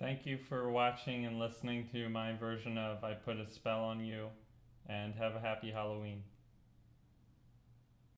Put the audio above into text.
Thank you for watching and listening to my version of I Put a Spell on You, and have a happy Halloween.